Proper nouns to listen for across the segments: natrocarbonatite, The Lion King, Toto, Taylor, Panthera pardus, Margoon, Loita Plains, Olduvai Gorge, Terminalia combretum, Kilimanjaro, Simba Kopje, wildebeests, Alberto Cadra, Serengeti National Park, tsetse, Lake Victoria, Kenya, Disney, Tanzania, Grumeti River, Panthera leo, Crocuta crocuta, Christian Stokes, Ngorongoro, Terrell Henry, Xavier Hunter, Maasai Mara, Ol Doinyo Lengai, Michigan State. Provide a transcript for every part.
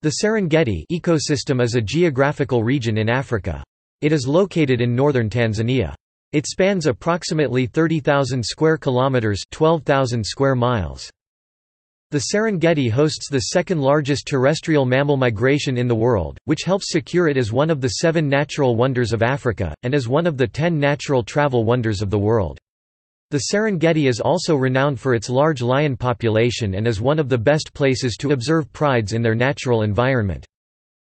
The Serengeti ecosystem is a geographical region in Africa. It is located in northern Tanzania. It spans approximately 30,000 square kilometers (12,000 square miles). The Serengeti hosts the second largest terrestrial mammal migration in the world, which helps secure it as one of the 7 natural wonders of Africa and as one of the 10 natural travel wonders of the world. The Serengeti is also renowned for its large lion population and is one of the best places to observe prides in their natural environment.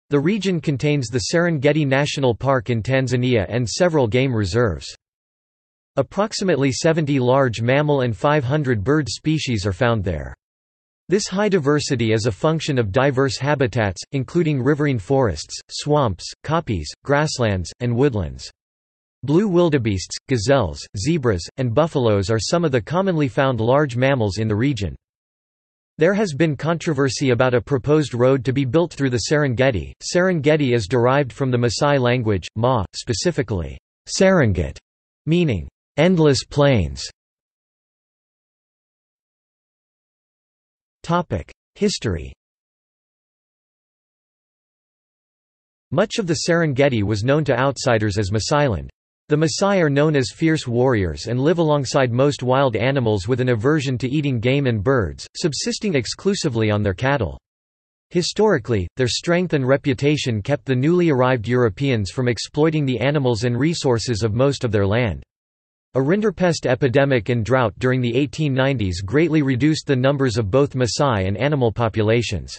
The region contains the Serengeti National Park in Tanzania and several game reserves. Approximately 70 large mammal and 500 bird species are found there. This high diversity is a function of diverse habitats, including riverine forests, swamps, koppies, grasslands, and woodlands. Blue wildebeests, gazelles, zebras, and buffaloes are some of the commonly found large mammals in the region. There has been controversy about a proposed road to be built through the Serengeti. Serengeti is derived from the Maasai language, Ma, specifically, Serengeti, meaning, endless plains. History. Much of the Serengeti was known to outsiders as Maasailand. The Maasai are known as fierce warriors and live alongside most wild animals with an aversion to eating game and birds, subsisting exclusively on their cattle. Historically, their strength and reputation kept the newly arrived Europeans from exploiting the animals and resources of most of their land. A rinderpest epidemic and drought during the 1890s greatly reduced the numbers of both Maasai and animal populations.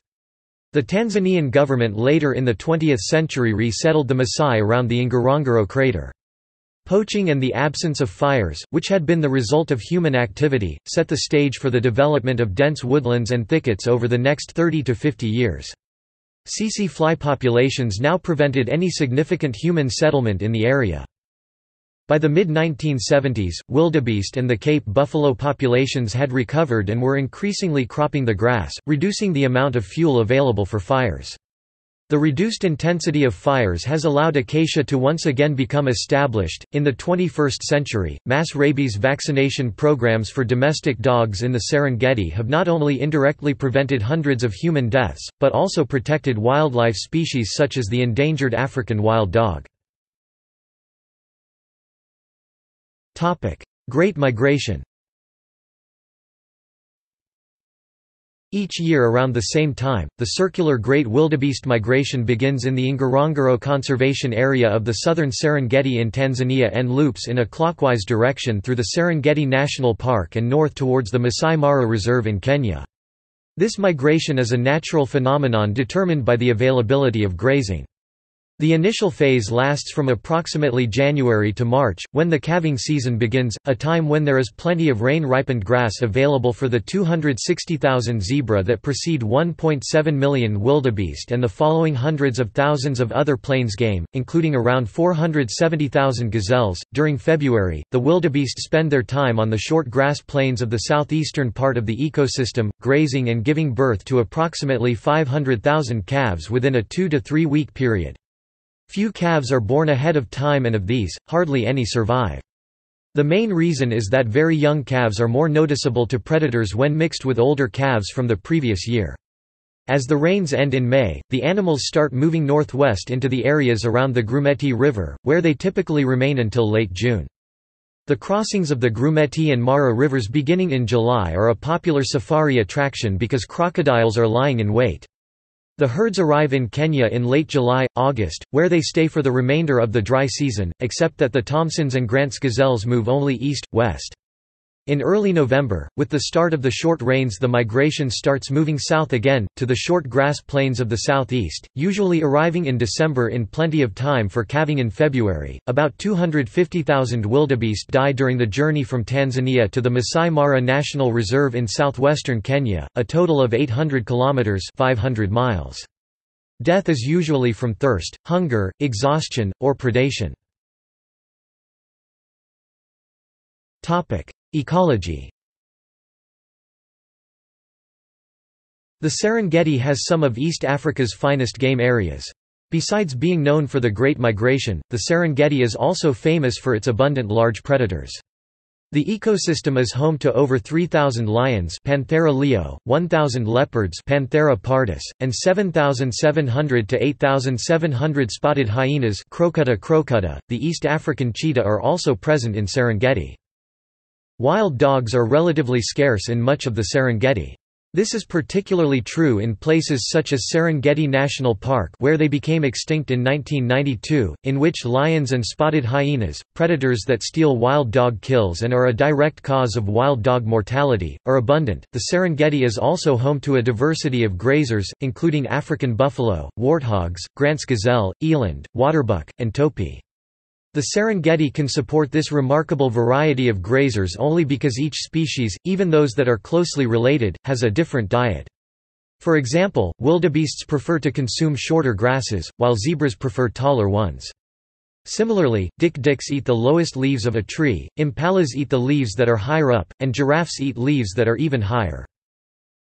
The Tanzanian government later in the 20th century resettled the Maasai around the Ngorongoro crater. Poaching and the absence of fires, which had been the result of human activity, set the stage for the development of dense woodlands and thickets over the next 30 to 50 years. Tsetse fly populations now prevented any significant human settlement in the area. By the mid-1970s, wildebeest and the Cape buffalo populations had recovered and were increasingly cropping the grass, reducing the amount of fuel available for fires. The reduced intensity of fires has allowed acacia to once again become established. In the 21st century, mass rabies vaccination programs for domestic dogs in the Serengeti have not only indirectly prevented hundreds of human deaths, but also protected wildlife species such as the endangered African wild dog. Topic: Great Migration. Each year around the same time, the circular Great Wildebeest Migration begins in the Ngorongoro Conservation Area of the southern Serengeti in Tanzania and loops in a clockwise direction through the Serengeti National Park and north towards the Maasai Mara Reserve in Kenya. This migration is a natural phenomenon determined by the availability of grazing. The initial phase lasts from approximately January to March, when the calving season begins, a time when there is plenty of rain-ripened grass available for the 260,000 zebra that precede 1.7 million wildebeest and the following hundreds of thousands of other plains game, including around 470,000 gazelles. During February, the wildebeest spend their time on the short grass plains of the southeastern part of the ecosystem, grazing and giving birth to approximately 500,000 calves within a 2 to 3 week period. Few calves are born ahead of time, and of these, hardly any survive. The main reason is that very young calves are more noticeable to predators when mixed with older calves from the previous year. As the rains end in May, the animals start moving northwest into the areas around the Grumeti River, where they typically remain until late June. The crossings of the Grumeti and Mara rivers beginning in July are a popular safari attraction because crocodiles are lying in wait. The herds arrive in Kenya in late July–August, where they stay for the remainder of the dry season, except that the Thompson's and Grant's gazelles move only east–west. In early November, with the start of the short rains, the migration starts moving south again, to the short grass plains of the southeast, usually arriving in December in plenty of time for calving in February. About 250,000 wildebeest die during the journey from Tanzania to the Maasai Mara National Reserve in southwestern Kenya, a total of 800 kilometers (500 miles). Death is usually from thirst, hunger, exhaustion, or predation. Topic: Ecology. The Serengeti has some of East Africa's finest game areas. Besides being known for the Great Migration, the Serengeti is also famous for its abundant large predators. The ecosystem is home to over 3,000 lions, Panthera leo, 1,000 leopards, Panthera pardus, and 7,700 to 8,700 spotted hyenas, Crocuta crocuta. The East African cheetah are also present in Serengeti. Wild dogs are relatively scarce in much of the Serengeti. This is particularly true in places such as Serengeti National Park, where they became extinct in 1992, in which lions and spotted hyenas, predators that steal wild dog kills and are a direct cause of wild dog mortality, are abundant. The Serengeti is also home to a diversity of grazers, including African buffalo, warthogs, Grant's gazelle, eland, waterbuck, and topi. The Serengeti can support this remarkable variety of grazers only because each species, even those that are closely related, has a different diet. For example, wildebeests prefer to consume shorter grasses, while zebras prefer taller ones. Similarly, dik-diks eat the lowest leaves of a tree, impalas eat the leaves that are higher up, and giraffes eat leaves that are even higher.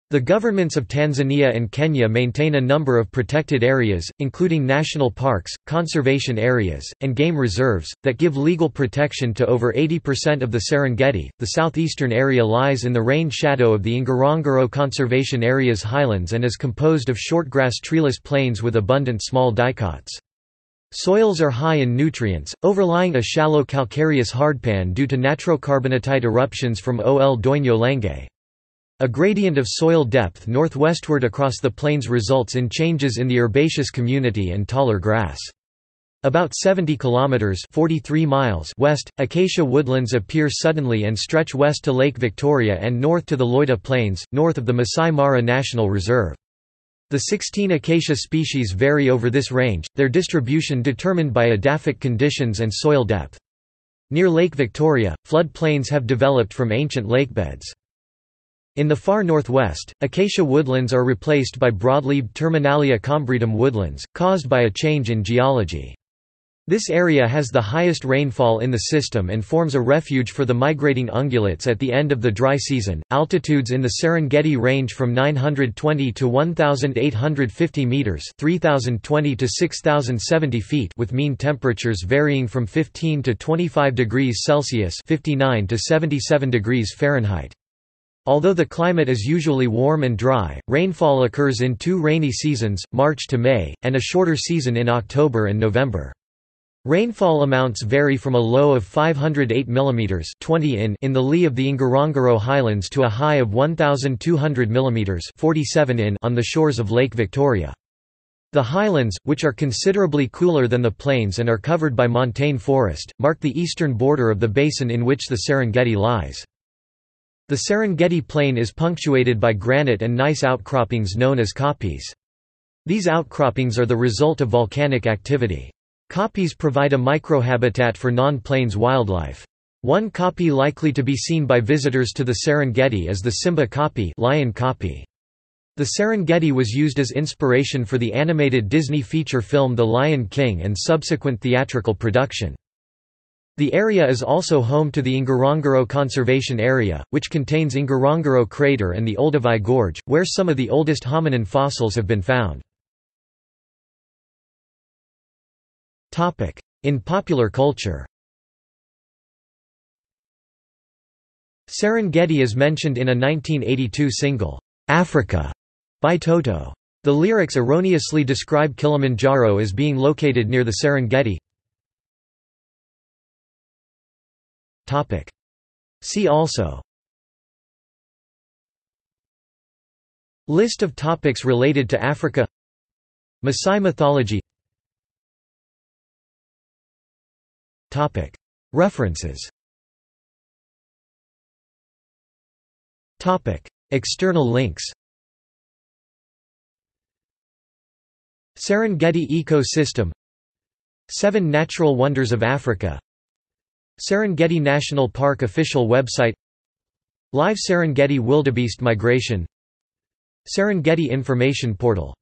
The governments of Tanzania and Kenya maintain a number of protected areas, including national parks, conservation areas, and game reserves, that give legal protection to over 80% of the Serengeti. The southeastern area lies in the rain shadow of the Ngorongoro Conservation Area's highlands and is composed of shortgrass treeless plains with abundant small dicots. Soils are high in nutrients, overlying a shallow calcareous hardpan due to natrocarbonatite eruptions from Ol Doinyo Lengai. A gradient of soil depth northwestward across the plains results in changes in the herbaceous community and taller grass. About 70 kilometers (43 miles) west, acacia woodlands appear suddenly and stretch west to Lake Victoria and north to the Loita Plains, north of the Maasai Mara National Reserve. The 16 acacia species vary over this range, their distribution determined by edaphic conditions and soil depth. Near Lake Victoria, floodplains have developed from ancient lakebeds. In the far northwest, acacia woodlands are replaced by broadleaved Terminalia combretum woodlands, caused by a change in geology. This area has the highest rainfall in the system and forms a refuge for the migrating ungulates at the end of the dry season. Altitudes in the Serengeti range from 920 to 1,850 meters (3,020 to 6,070 feet), with mean temperatures varying from 15 to 25 degrees Celsius (59 to 77 degrees Fahrenheit). Although the climate is usually warm and dry, rainfall occurs in two rainy seasons, March to May, and a shorter season in October and November. Rainfall amounts vary from a low of 508 mm (20 in) in the lee of the Ngorongoro Highlands to a high of 1,200 mm (47 in) on the shores of Lake Victoria. The highlands, which are considerably cooler than the plains and are covered by montane forest, mark the eastern border of the basin in which the Serengeti lies. The Serengeti Plain is punctuated by granite and gneiss outcroppings known as kopjes. These outcroppings are the result of volcanic activity. Kopjes provide a microhabitat for non-plains wildlife. One kopje likely to be seen by visitors to the Serengeti is the Simba Kopje, lion kopje. The Serengeti was used as inspiration for the animated Disney feature film The Lion King and subsequent theatrical production. The area is also home to the Ngorongoro Conservation Area, which contains Ngorongoro Crater and the Olduvai Gorge, where some of the oldest hominin fossils have been found. In popular culture, Serengeti is mentioned in a 1982 single, "Africa", by Toto. The lyrics erroneously describe Kilimanjaro as being located near the Serengeti. See also: List of topics related to Africa, Maasai mythology. References. External links: Serengeti ecosystem, Seven Natural Wonders of Africa, Serengeti National Park official website, Live Serengeti wildebeest migration, Serengeti information portal.